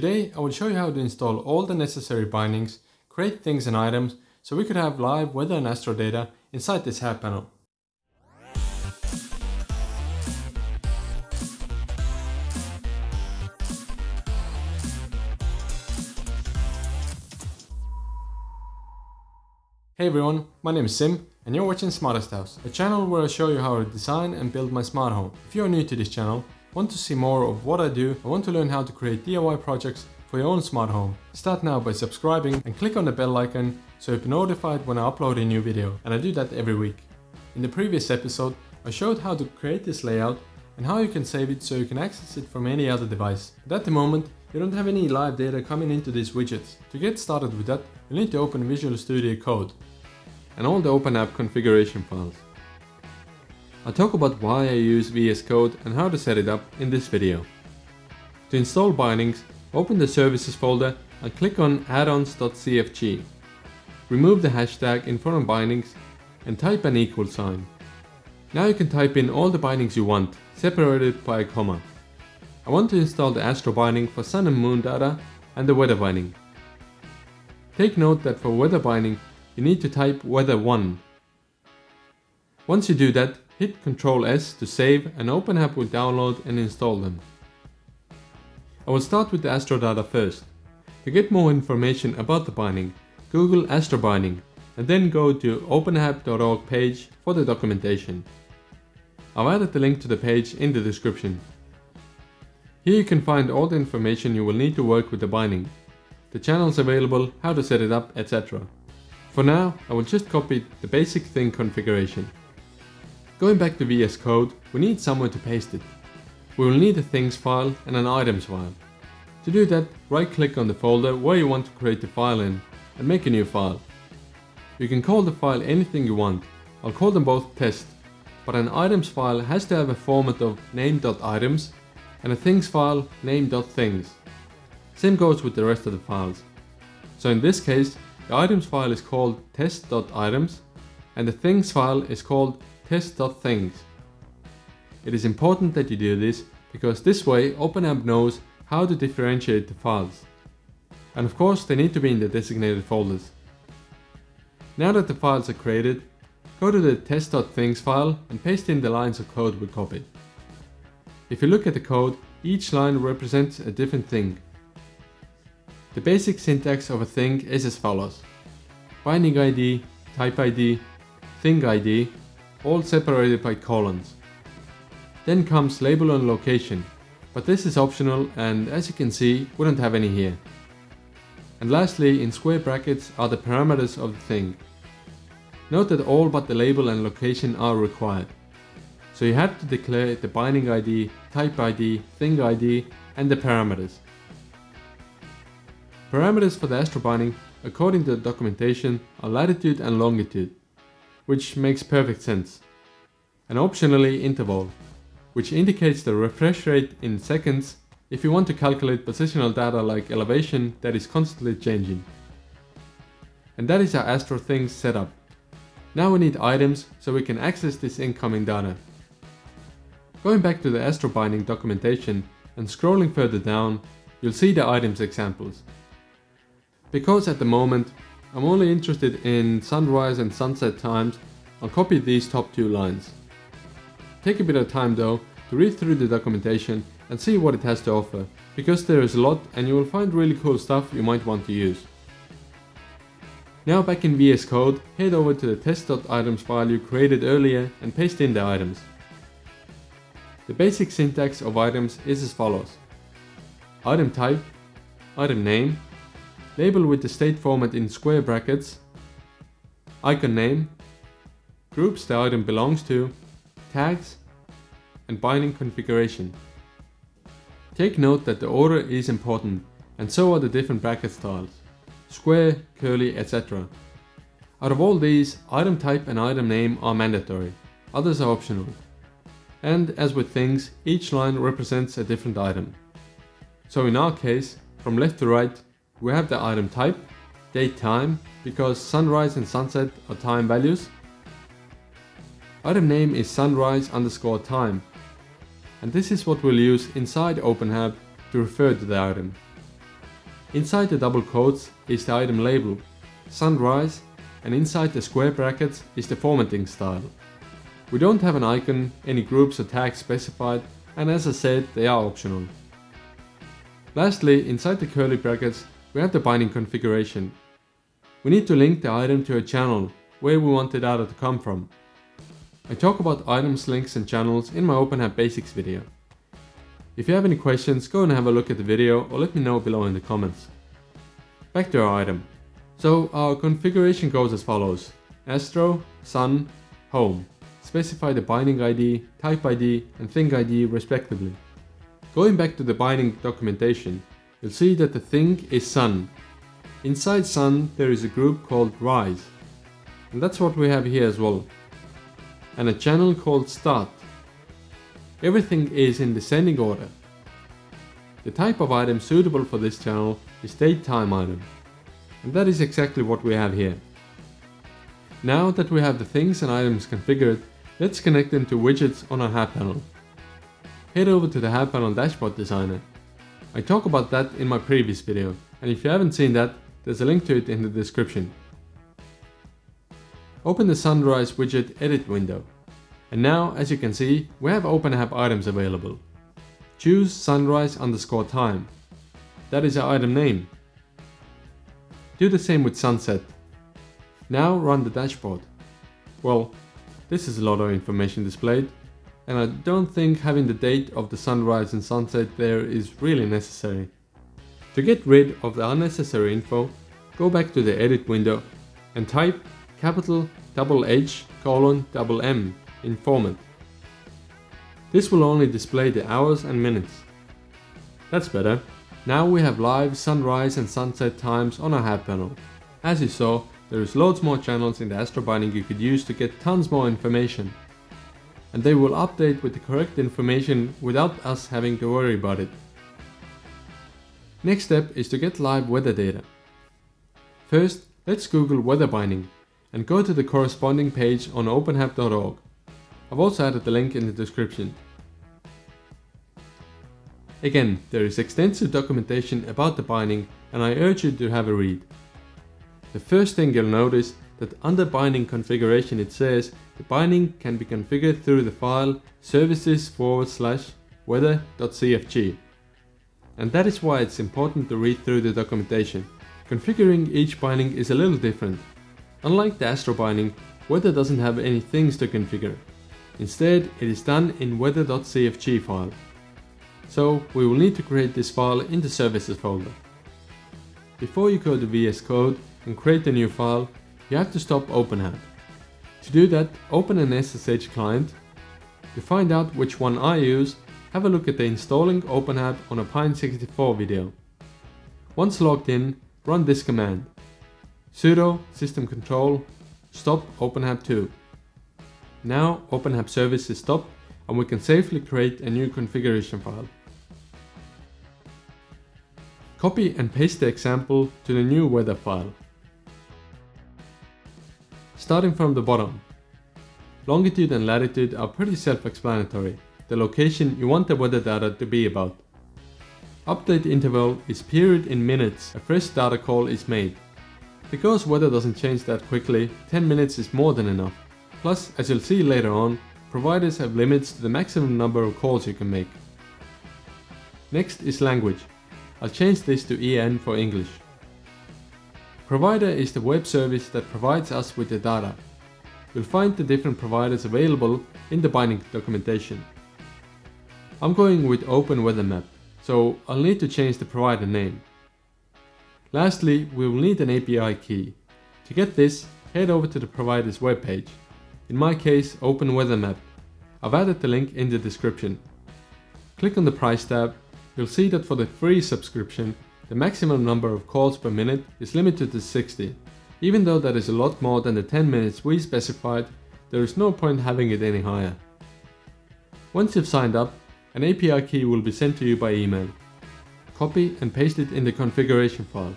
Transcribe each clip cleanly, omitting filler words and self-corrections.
Today I will show you how to install all the necessary bindings, create things and items, so we could have live weather and astro data inside this HAB panel. Hey everyone, my name is Sim and you're watching Smartest House, a channel where I show you how to design and build my smart home. If you're new to this channel, want to see more of what I do, and want to learn how to create DIY projects for your own smart home, start now by subscribing and click on the bell icon so you'll be notified when I upload a new video, and I do that every week. In the previous episode, I showed how to create this layout and how you can save it so you can access it from any other device. But at the moment, you don't have any live data coming into these widgets. To get started with that, you'll need to open Visual Studio Code and all the openHAB configuration files. I'll talk about why I use VS Code and how to set it up in this video. To install bindings, open the services folder and click on addons.cfg. Remove the hashtag in front of bindings and type an equal sign. Now you can type in all the bindings you want, separated by a comma. I want to install the Astro Binding for sun and moon data and the Weather Binding. Take note that for Weather Binding you need to type Weather1. Once you do that, hit Ctrl S to save and openHAB will download and install them. I will start with the Astro data first. To get more information about the binding, Google Astro Binding and then go to openhab.org page for the documentation. I've added the link to the page in the description. Here you can find all the information you will need to work with the binding, the channels available, how to set it up, etc. For now, I will just copy the basic thing configuration. Going back to VS Code, we need somewhere to paste it. We will need a Things file and an Items file. To do that, right-click on the folder where you want to create the file in and make a new file. You can call the file anything you want. I'll call them both test, but an Items file has to have a format of name.items and a Things file name.things. Same goes with the rest of the files. So in this case, the Items file is called test.items and the Things file is called test.things. It is important that you do this because this way openHAB knows how to differentiate the files. And of course they need to be in the designated folders. Now that the files are created, go to the test.things file and paste in the lines of code we copied. If you look at the code, each line represents a different thing. The basic syntax of a thing is as follows: binding ID, type ID, thing ID, all separated by colons. Then comes label and location, but this is optional and as you can see, we don't have any here. And lastly, in square brackets are the parameters of the thing. Note that all but the label and location are required. So you have to declare the binding ID, type ID, thing ID and the parameters. Parameters for the Astro Binding, according to the documentation, are latitude and longitude, which makes perfect sense. And optionally interval, which indicates the refresh rate in seconds if you want to calculate positional data like elevation that is constantly changing. And that is our Astro Things setup. Now we need items so we can access this incoming data. Going back to the Astro Binding documentation and scrolling further down, you'll see the items examples. Because at the moment I'm only interested in sunrise and sunset times, I'll copy these top two lines. Take a bit of time though to read through the documentation and see what it has to offer, because there is a lot and you will find really cool stuff you might want to use. Now back in VS Code, head over to the test.items file you created earlier and paste in the items. The basic syntax of items is as follows: item type, item name, label with the state format in square brackets, icon name, groups the item belongs to, tags, and binding configuration. Take note that the order is important, and so are the different bracket styles: square, curly, etc. Out of all these, item type and item name are mandatory, others are optional. And as with things, each line represents a different item. So in our case, from left to right, we have the item type, date time, because sunrise and sunset are time values. Item name is sunrise_time, and this is what we'll use inside openHAB to refer to the item. Inside the double quotes is the item label, sunrise, and inside the square brackets is the formatting style. We don't have an icon, any groups or tags specified, and as I said, they are optional. Lastly, inside the curly brackets, we have the binding configuration. We need to link the item to a channel, where we want the data to come from. I talk about items, links and channels in my openHAB basics video. If you have any questions, go and have a look at the video or let me know below in the comments. Back to our item. So our configuration goes as follows. Astro, Sun, Home. Specify the binding ID, type ID and thing ID respectively. Going back to the binding documentation, you'll see that the thing is Sun. Inside Sun there is a group called Rise. And that's what we have here as well. And a channel called Start. Everything is in descending order. The type of item suitable for this channel is date-time item. And that is exactly what we have here. Now that we have the things and items configured, let's connect them to widgets on our HABPanel. Head over to the HABPanel dashboard designer. I talk about that in my previous video, and if you haven't seen that, there's a link to it in the description. Open the Sunrise widget edit window. And now, as you can see, we have openHAB items available. Choose sunrise_time. That is our item name. Do the same with sunset. Now run the dashboard. Well, this is a lot of information displayed, and I don't think having the date of the sunrise and sunset there is really necessary. To get rid of the unnecessary info, go back to the edit window and type H:\HM in format. This will only display the hours and minutes. That's better. Now we have live sunrise and sunset times on our HABPanel. As you saw, there is loads more channels in the Astro Binding you could use to get tons more information. And they will update with the correct information without us having to worry about it. Next step is to get live weather data. First, let's Google Weather Binding and go to the corresponding page on openhab.org. I've also added the link in the description. Again, there is extensive documentation about the binding and I urge you to have a read. The first thing you'll notice that under binding configuration it says the binding can be configured through the file services/weather.cfg. And that is why it's important to read through the documentation. Configuring each binding is a little different. Unlike the Astro Binding, Weather doesn't have any things to configure. Instead, it is done in weather.cfg file. So we will need to create this file in the services folder. Before you go to VS Code and create a new file, you have to stop openHAB. To do that, open an SSH client. To find out which one I use, have a look at the installing openHAB on a Pine64 video. Once logged in, run this command. Sudo systemctl stop openhab2. Now openhab service is stopped and we can safely create a new configuration file. Copy and paste the example to the new weather file. Starting from the bottom. Longitude and latitude are pretty self-explanatory, the location you want the weather data to be about. Update interval is period in minutes, a fresh data call is made. Because weather doesn't change that quickly, 10 minutes is more than enough. Plus, as you'll see later on, providers have limits to the maximum number of calls you can make. Next is language. I'll change this to EN for English. Provider is the web service that provides us with the data. You'll find the different providers available in the binding documentation. I'm going with OpenWeatherMap, so I'll need to change the provider name. Lastly, we will need an API key. To get this, head over to the provider's webpage. In my case, OpenWeatherMap. I've added the link in the description. Click on the price tab. You'll see that for the free subscription, the maximum number of calls per minute is limited to 60. Even though that is a lot more than the 10 minutes we specified, there is no point having it any higher. Once you've signed up, an API key will be sent to you by email. Copy and paste it in the configuration file.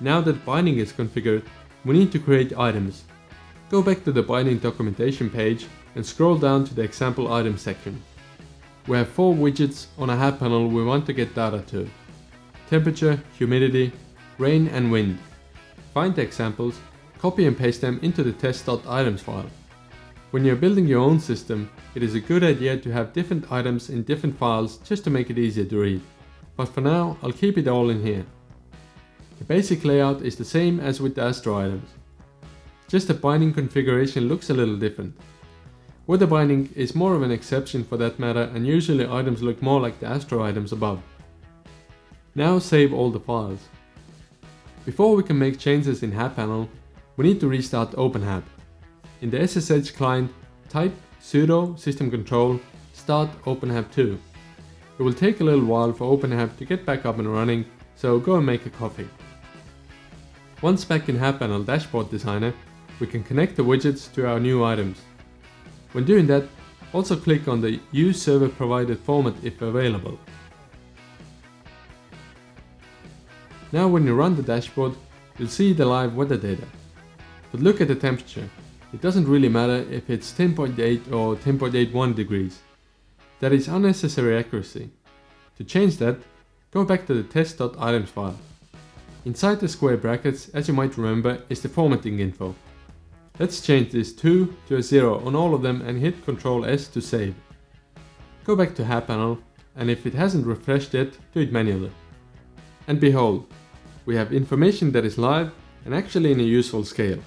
Now that binding is configured, we need to create items. Go back to the binding documentation page and scroll down to the example item section. We have four widgets on a HAB panel we want to get data to: temperature, humidity, rain and wind. Find the examples, copy and paste them into the test.items file. When you're building your own system, it is a good idea to have different items in different files just to make it easier to read. But for now, I'll keep it all in here. The basic layout is the same as with the Astro items. Just the binding configuration looks a little different. Weather binding is more of an exception for that matter, and usually items look more like the Astro items above. Now save all the files. Before we can make changes in HABPanel, we need to restart openHAB. In the SSH client, type sudo systemctl start openhab2. It will take a little while for openHAB to get back up and running, so go and make a coffee. Once back in HABPanel Dashboard Designer, we can connect the widgets to our new items. When doing that, also click on the Use Server Provided Format if available. Now when you run the dashboard, you'll see the live weather data. But look at the temperature. It doesn't really matter if it's 10.8 or 10.81 degrees. That is unnecessary accuracy. To change that, go back to the test.items file. Inside the square brackets, as you might remember, is the formatting info. Let's change this 2 to a 0 on all of them and hit Ctrl+S to save. Go back to HABPanel, and if it hasn't refreshed yet, do it manually. And behold, we have information that is live and actually in a useful scale.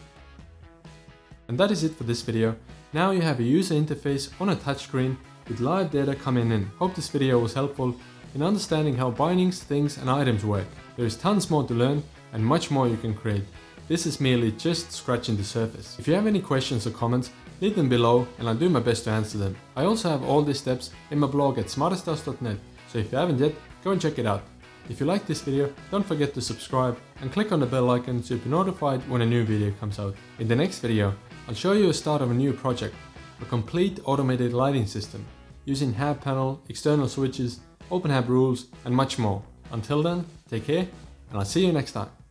And that is it for this video. Now you have a user interface on a touchscreen with live data coming in. Hope this video was helpful in understanding how bindings, things and items work. There is tons more to learn and much more you can create. This is merely just scratching the surface. If you have any questions or comments, leave them below and I'll do my best to answer them. I also have all these steps in my blog at smartesthouse.net, so if you haven't yet, go and check it out. If you like this video, don't forget to subscribe and click on the bell icon to be notified when a new video comes out. In the next video, I'll show you a start of a new project, a complete automated lighting system, using HABPanel, external switches, openHAB rules and much more. Until then, take care and I'll see you next time.